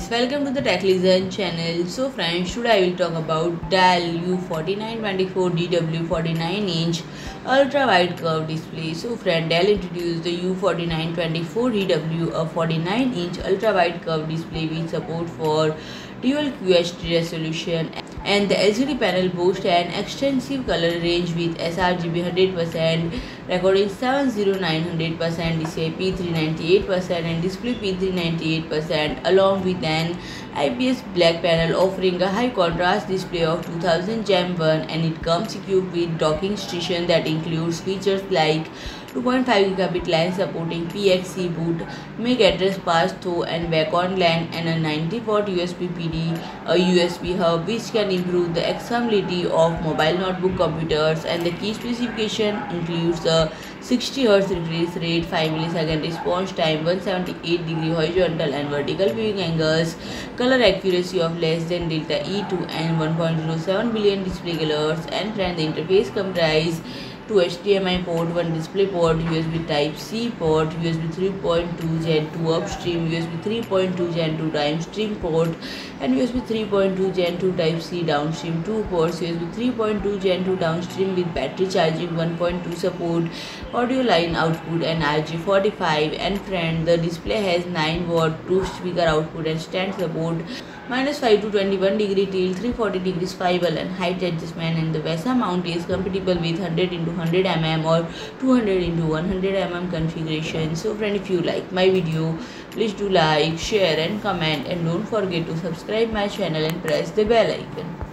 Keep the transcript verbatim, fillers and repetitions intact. friends, welcome to the Tech Listen channel. So friends, today I will talk about Dell U four nine two four D W forty-nine inch ultra wide curved display. So friend, Dell introduced the U four nine two four D W, a forty-nine inch ultra wide curved display with support for DualQHD resolution, and the L C D panel boasts an extensive color range with sRGB one hundred percent, Rec.seven oh nine one hundred percent, D C I P three ninety-eight percent and Display P three ninety-eight percent, along with an I P S black panel offering a high contrast display of two thousand gem one, and it comes equipped with docking station that includes features like two point five gigabit LAN supporting P X E boot, M I C address pass-through and back-on LAN, and a ninety watt U S B P D, a U S B hub, which can improve the accessibility of mobile notebook computers. And the key specification includes a sixty hertz refresh rate, five millisecond response time, one hundred seventy-eight degree horizontal and vertical viewing angles, color accuracy of less than delta E two, and one point oh seven billion display colors. And friend, the interface comprises two H D M I port, one DisplayPort, U S B Type-C port, U S B three point two Gen two upstream, U S B three point two Gen two downstream port, and U S B three point two Gen two Type-C downstream two ports, U S B three point two Gen two downstream with battery charging one point two support, audio line output and R J forty-five. And friend, the display has nine watt two speaker output and stand support, minus five to twenty-one degree till three hundred forty degree swivel and height adjustment, and the VESA mount is compatible with one hundred into one hundred millimeter or two hundred into one hundred millimeter configuration. So friend, if you like my video, please do like, share and comment, and don't forget to subscribe my channel and press the bell icon.